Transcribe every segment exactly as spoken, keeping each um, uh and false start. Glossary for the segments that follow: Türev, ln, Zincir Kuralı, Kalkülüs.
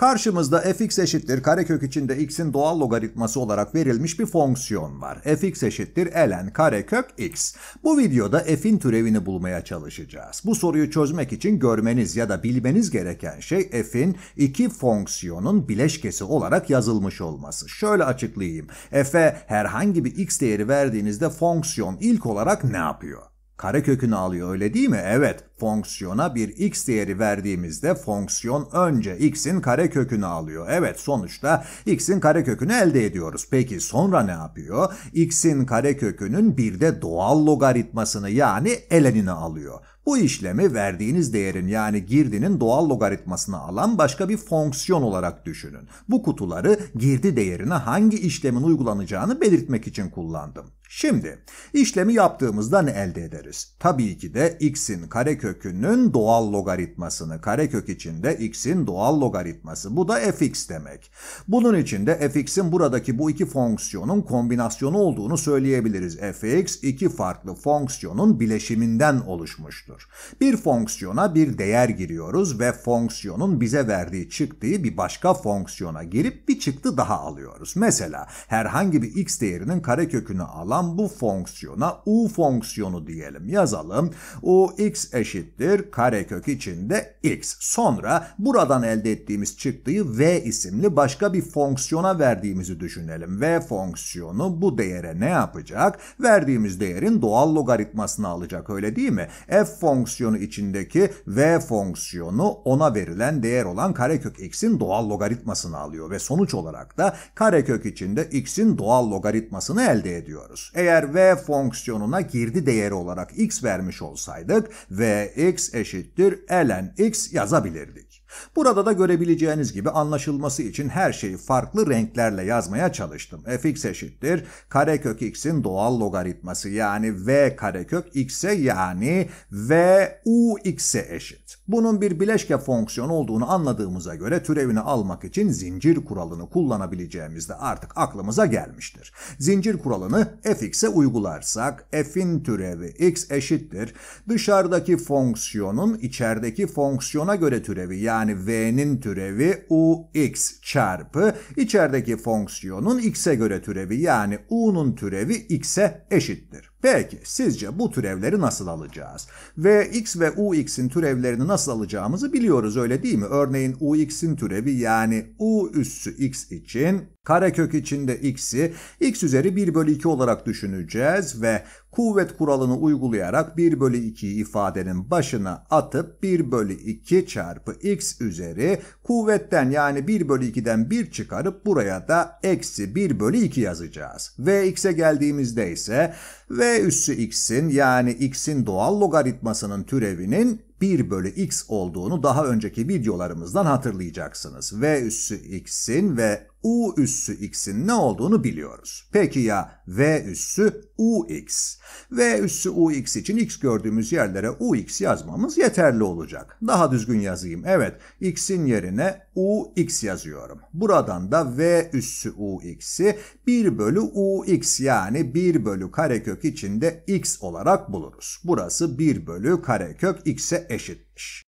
Karşımızda fx eşittir karekök içinde x'in doğal logaritması olarak verilmiş bir fonksiyon var. Fx eşittir ln karekök x. Bu videoda f'in türevini bulmaya çalışacağız. Bu soruyu çözmek için görmeniz ya da bilmeniz gereken şey f'in iki fonksiyonun bileşkesi olarak yazılmış olması. Şöyle açıklayayım. F'e herhangi bir x değeri verdiğinizde fonksiyon ilk olarak ne yapıyor? Karekökünü alıyor, öyle değil mi? Evet, fonksiyona bir x değeri verdiğimizde fonksiyon önce x'in karekökünü alıyor. Evet, sonuçta x'in karekökünü elde ediyoruz. Peki sonra ne yapıyor? X'in karekökünün bir de doğal logaritmasını, yani ln'ini alıyor. Bu işlemi verdiğiniz değerin, yani girdinin doğal logaritmasını alan başka bir fonksiyon olarak düşünün. Bu kutuları girdi değerine hangi işlemin uygulanacağını belirtmek için kullandım. Şimdi işlemi yaptığımızda ne elde ederiz? Tabii ki de x'in karekökünün doğal logaritmasını. Karekök içinde x'in doğal logaritması. Bu da fx demek. Bunun için de fx'in buradaki bu iki fonksiyonun kombinasyonu olduğunu söyleyebiliriz. Fx iki farklı fonksiyonun bileşiminden oluşmuştur. Bir fonksiyona bir değer giriyoruz ve fonksiyonun bize verdiği çıktığı bir başka fonksiyona girip bir çıktı daha alıyoruz. Mesela herhangi bir x değerinin karekökünü alan bu fonksiyona u fonksiyonu diyelim. Yazalım. U x eşittir karekök içinde x. Sonra buradan elde ettiğimiz çıktıyı v isimli başka bir fonksiyona verdiğimizi düşünelim. V fonksiyonu bu değere ne yapacak? Verdiğimiz değerin doğal logaritmasını alacak, öyle değil mi? F fonksiyonu içindeki v fonksiyonu ona verilen değer olan karekök x'in doğal logaritmasını alıyor ve sonuç olarak da karekök içinde x'in doğal logaritmasını elde ediyoruz. Eğer v fonksiyonuna girdi değeri olarak x vermiş olsaydık vx eşittir ln x yazabilirdik. Burada da görebileceğiniz gibi anlaşılması için her şeyi farklı renklerle yazmaya çalıştım. Fx eşittir karekök x'in doğal logaritması, yani v karekök x'e, yani v u x'e eşit. Bunun bir bileşke fonksiyon olduğunu anladığımıza göre türevini almak için zincir kuralını kullanabileceğimiz de artık aklımıza gelmiştir. Zincir kuralını fx'e uygularsak f'in türevi x eşittir dışarıdaki fonksiyonun içerideki fonksiyona göre türevi, yani Yani v'nin türevi ux çarpı içerideki fonksiyonun x'e göre türevi, yani u'nun türevi x'e eşittir. Peki sizce bu türevleri nasıl alacağız? Vx ve ux'in türevlerini nasıl alacağımızı biliyoruz, öyle değil mi? Örneğin ux'in türevi, yani u üssü x için karekök içinde x'i x üzeri bir bölü iki olarak düşüneceğiz ve kuvvet kuralını uygulayarak bir bölü ikiyi ifadenin başına atıp bir bölü iki çarpı x üzeri kuvvetten, yani bir bölü ikiden bir çıkarıp buraya da eksi bir bölü iki yazacağız. Vx'e geldiğimizde ise v üssü x'in, yani x'in doğal logaritmasının türevinin bir bölü x olduğunu daha önceki videolarımızdan hatırlayacaksınız. V üssü x'in ve u üssü x'in ne olduğunu biliyoruz. Peki ya v üssü ux? V üssü ux için x gördüğümüz yerlere ux yazmamız yeterli olacak. Daha düzgün yazayım. Evet, x'in yerine ux yazıyorum. Buradan da v üssü ux'i bir bölü ux, yani bir bölü karekök içinde x olarak buluruz. Burası bir bölü karekök x'e eşitmiş.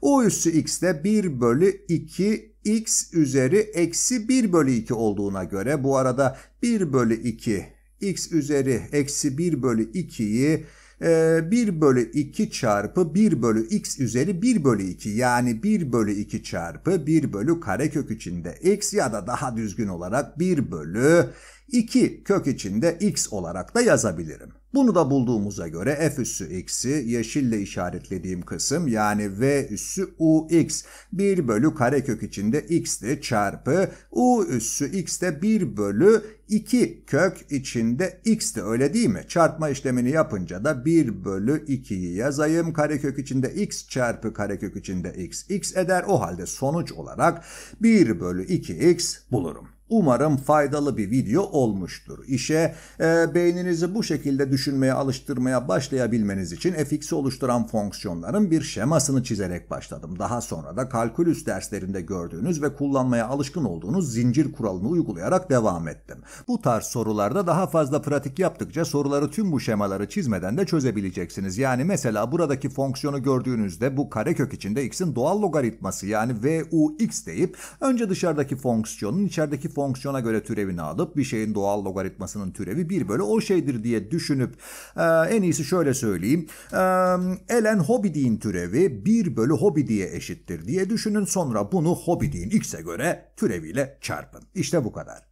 U üssü x de bir bölü iki x üzeri eksi bir bölü iki olduğuna göre, bu arada bir bölü iki x üzeri eksi bir bölü ikiyi bir bölü iki çarpı bir bölü x üzeri bir bölü iki, yani bir bölü iki çarpı bir bölü karekök içinde x ya da daha düzgün olarak bir bölü iki kök içinde x olarak da yazabilirim. Bunu da bulduğumuza göre f üssü x'i, yeşille işaretlediğim kısım, yani v üssü ux bir bölü karekök içinde x'ti çarpı u üssü x'te bir bölü iki kök içinde x'ti, öyle değil mi? Çarpma işlemini yapınca da bir bölü ikiyi yazayım. Karekök içinde x çarpı karekök içinde x x eder. O halde sonuç olarak bir bölü iki x bulurum. Umarım faydalı bir video olmuştur. İşe e, beyninizi bu şekilde düşünmeye alıştırmaya başlayabilmeniz için fx'i oluşturan fonksiyonların bir şemasını çizerek başladım. Daha sonra da kalkülüs derslerinde gördüğünüz ve kullanmaya alışkın olduğunuz zincir kuralını uygulayarak devam ettim. Bu tarz sorularda daha fazla pratik yaptıkça soruları tüm bu şemaları çizmeden de çözebileceksiniz. Yani mesela buradaki fonksiyonu gördüğünüzde bu karekök içinde x'in doğal logaritması yani vux deyip önce dışarıdaki fonksiyonun içerideki fonksiyonu fonksiyona göre türevini alıp bir şeyin doğal logaritmasının türevi bir bölü o şeydir diye düşünüp e, en iyisi şöyle söyleyeyim. E, ln hobidiğin türevi bir bölü hobidiye eşittir diye düşünün. Sonra bunu hobidiğin x'e göre türeviyle çarpın. İşte bu kadar.